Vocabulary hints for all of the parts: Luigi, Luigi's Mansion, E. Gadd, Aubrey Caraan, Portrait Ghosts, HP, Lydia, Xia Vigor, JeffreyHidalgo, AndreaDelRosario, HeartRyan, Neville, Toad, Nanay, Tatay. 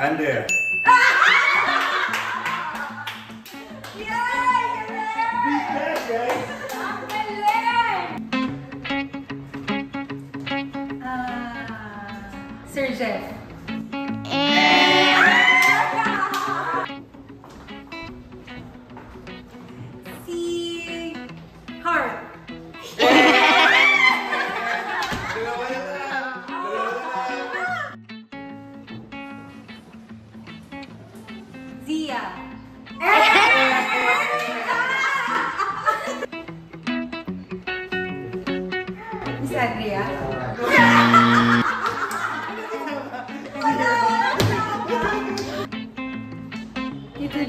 Under. Sir Jeff. Si Heart. Zia. Miss Adria.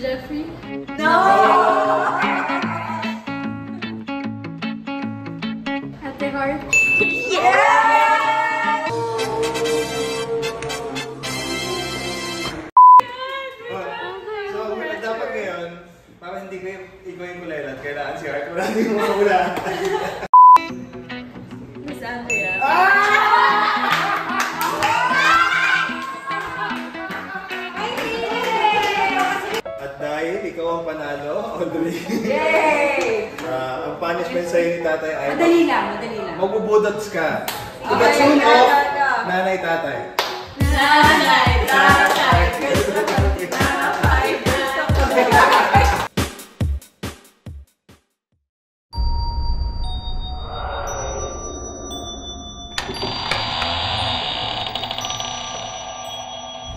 Jeffrey? No! Ate Heart? Yeah! So, dapat ngayon, para hindi ko ikaw yung kulelat, kailangan si Heart. Wala din mo mula. Miss Andrea. Ikaw ang panalo, Aubrey. Yay! Ang punishment sa'yo ni Tatay ay... Madali lang, madali lang. Magbubudots ka. To the tune of Nanay, Tatay. Nanay, Tatay. Nanay, Tatay.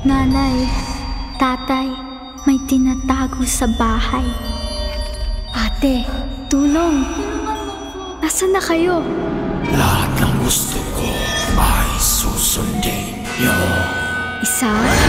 Nanay, Tatay. May tinatago sa bahay. Ate, tulong! Asan na kayo? Lahat ng gusto ko ay susundin niyo. Isa?